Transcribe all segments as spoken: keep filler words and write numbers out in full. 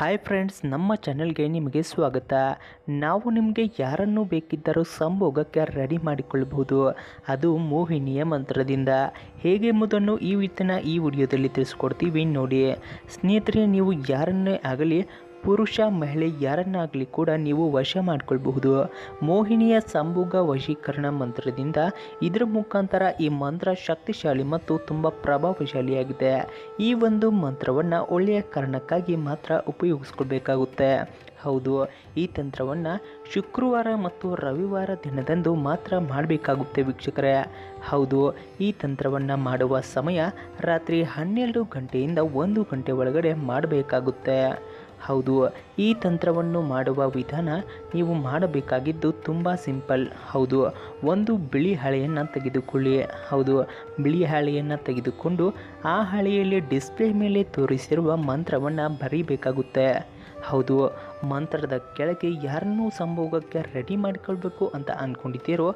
Hi friends, ನಮ್ಮ ಚಾನೆಲ್ಗೆ ನಿಮಗೆ ಸ್ವಾಗತ. ನಾವು ನಿಮಗೆ ಯಾರನ್ನು ಬೇಕಿದ್ದರೂ ಸಂಭೋಗಕ್ಕೆ ರೆಡಿ ಮಾಡಿಕೊಳ್ಳಬಹುದು, ಅದು ಮೋಹಿನಿಯ ಮಂತ್ರದಿಂದ. ಹೇಗೆ ಎಂಬುದನ್ನು ಈ ವಿತನ ಈ ವಿಡಿಯೋದಲ್ಲಿ ತಿಳಿಸ್ಕೊಡ್ತೀವಿ ನೋಡಿ ಸ್ನೇಹಿತರೆ. ನೀವು ಯಾರನ್ನೇ ಆಗಲಿ, ಪುರುಷ ಮಹಿಳೆ ಯಾರನ್ನಾಗಲಿ ಕೂಡ ನೀವು ವಶ ಮಾಡಿಕೊಳ್ಬಹುದು ಮೋಹಿನಿಯ ಸಂಭೋಗ ವಶೀಕರಣ ಮಂತ್ರದಿಂದ. ಇದರ ಮುಖಾಂತರ ಈ ಮಂತ್ರ ಶಕ್ತಿಶಾಲಿ ಮತ್ತು ತುಂಬ ಪ್ರಭಾವಶಾಲಿಯಾಗಿದೆ. ಈ ಒಂದು ಮಂತ್ರವನ್ನು ಒಳ್ಳೆಯ ಕಾರಣಕ್ಕಾಗಿ ಮಾತ್ರ ಉಪಯೋಗಿಸ್ಕೊಳ್ಬೇಕಾಗುತ್ತೆ. ಹೌದು, ಈ ತಂತ್ರವನ್ನು ಶುಕ್ರವಾರ ಮತ್ತು ರವಿವಾರ ದಿನದಂದು ಮಾತ್ರ ಮಾಡಬೇಕಾಗುತ್ತೆ ವೀಕ್ಷಕರೇ. ಹೌದು, ಈ ತಂತ್ರವನ್ನು ಮಾಡುವ ಸಮಯ ರಾತ್ರಿ ಹನ್ನೆರಡು ಗಂಟೆಯಿಂದ ಒಂದು ಗಂಟೆ ಒಳಗಡೆ ಮಾಡಬೇಕಾಗುತ್ತೆ. ಹೌದು, ಈ ತಂತ್ರವನ್ನು ಮಾಡುವ ವಿಧಾನ ನೀವು ಮಾಡಬೇಕಾಗಿದ್ದು ತುಂಬ ಸಿಂಪಲ್. ಹೌದು, ಒಂದು ಬಿಳಿ ಹಾಳೆಯನ್ನು ತೆಗೆದುಕೊಳ್ಳಿ. ಹೌದು, ಬಿಳಿ ಹಾಳೆಯನ್ನು ತೆಗೆದುಕೊಂಡು ಆ ಹಾಳೆಯಲ್ಲಿ ಡಿಸ್ಪ್ಲೇ ಮೇಲೆ ತೋರಿಸಿರುವ ಮಂತ್ರವನ್ನು ಬರೀಬೇಕಾಗುತ್ತೆ. ಹೌದು, ಮಂತ್ರದ ಕೆಳಗೆ ಯಾರನ್ನೂ ಸಂಭೋಗಕ್ಕೆ ರೆಡಿ ಮಾಡಿಕೊಳ್ಬೇಕು ಅಂತ ಅಂದ್ಕೊಂಡಿದ್ದೀರೋ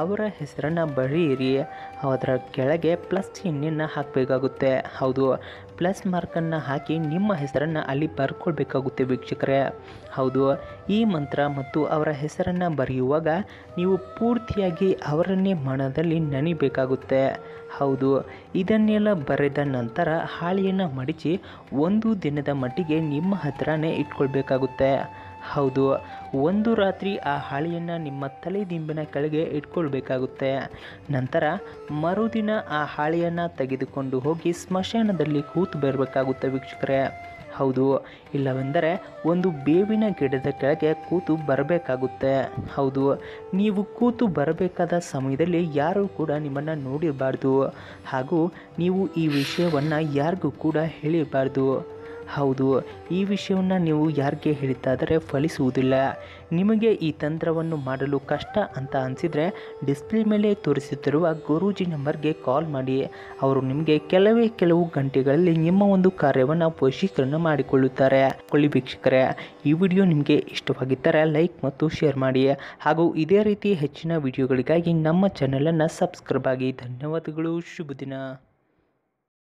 ಅವರ ಹೆಸರನ್ನು ಬರೆಯಿರಿ. ಅದರ ಕೆಳಗೆ ಪ್ಲಸ್ ಚಿಹ್ನೆಯನ್ನು ಹಾಕಬೇಕಾಗುತ್ತೆ. ಹೌದು, ಪ್ಲಸ್ ಮಾರ್ಕನ್ನು ಹಾಕಿ ನಿಮ್ಮ ಹೆಸರನ್ನು ಅಲ್ಲಿ ಬರ್ಕೊಳ್ಬೇಕಾಗುತ್ತೆ ವೀಕ್ಷಕರೇ. ಹೌದು, ಈ ಮಂತ್ರ ಮತ್ತು ಅವರ ಹೆಸರನ್ನು ಬರೆಯುವಾಗ ನೀವು ಪೂರ್ತಿಯಾಗಿ ಅವರನ್ನೇ ಮನದಲ್ಲಿ ನೆನೆಯಬೇಕಾಗುತ್ತೆ. ಹೌದು, ಇದನ್ನೆಲ್ಲ ಬರೆದ ನಂತರ ಹಾಳೆಯನ್ನು ಮಡಚಿ ಒಂದು ದಿನದ ಮಟ್ಟಿಗೆ ನಿಮ್ಮ ಹತ್ರನೇ ಇಟ್ಕೊಳ್ಬೇಕಾಗುತ್ತೆ. ಹೌದು, ಒಂದು ರಾತ್ರಿ ಆ ಹಾಳೆಯನ್ನು ನಿಮ್ಮ ತಲೆ ದಿಂಬಿನ ಕೆಳಗೆ ಇಟ್ಕೊಳ್ಬೇಕಾಗುತ್ತೆ. ನಂತರ ಮರುದಿನ ಆ ಹಾಳೆಯನ್ನು ತೆಗೆದುಕೊಂಡು ಹೋಗಿ ಸ್ಮಶಾನದಲ್ಲಿ ಕೂತು ಬರಬೇಕಾಗುತ್ತೆ ವೀಕ್ಷಕರೇ. ಹೌದು, ಇಲ್ಲವೆಂದರೆ ಒಂದು ಬೇವಿನ ಗಿಡದ ಕೆಳಗೆ ಕೂತು ಬರಬೇಕಾಗುತ್ತೆ. ಹೌದು, ನೀವು ಕೂತು ಬರಬೇಕಾದ ಸಮಯದಲ್ಲಿ ಯಾರೂ ಕೂಡ ನಿಮ್ಮನ್ನು ನೋಡಿರಬಾರ್ದು, ಹಾಗೂ ನೀವು ಈ ವಿಷಯವನ್ನು ಯಾರಿಗೂ ಕೂಡ ಹೇಳಿರಬಾರ್ದು. ಹೌದು, ಈ ವಿಷಯವನ್ನು ನೀವು ಯಾರಿಗೆ ಹೇಳಿತಾದರೆ ಫಲಿಸುವುದಿಲ್ಲ. ನಿಮಗೆ ಈ ತಂತ್ರವನ್ನು ಮಾಡಲು ಕಷ್ಟ ಅಂತ ಅನಿಸಿದರೆ ಡಿಸ್ಪ್ಲೇ ಮೇಲೆ ತೋರಿಸುತ್ತಿರುವ ಗುರೂಜಿ ನಂಬರ್ಗೆ ಕಾಲ್ ಮಾಡಿ. ಅವರು ನಿಮಗೆ ಕೆಲವೇ ಕೆಲವು ಗಂಟೆಗಳಲ್ಲಿ ನಿಮ್ಮ ಒಂದು ಕಾರ್ಯವನ್ನು ವಶೀಕರಣ ಮಾಡಿಕೊಳ್ಳುತ್ತಾರೆ. ಕೊಳ್ಳಿ ವೀಕ್ಷಕರೇ, ಈ ವಿಡಿಯೋ ನಿಮಗೆ ಇಷ್ಟವಾಗಿದ್ದರೆ ಲೈಕ್ ಮತ್ತು ಶೇರ್ ಮಾಡಿ, ಹಾಗೂ ಇದೇ ರೀತಿ ಹೆಚ್ಚಿನ ವಿಡಿಯೋಗಳಿಗಾಗಿ ನಮ್ಮ ಚಾನಲನ್ನು ಸಬ್ಸ್ಕ್ರೈಬ್ ಆಗಿ. ಧನ್ಯವಾದಗಳು. ಶುಭ ದಿನ.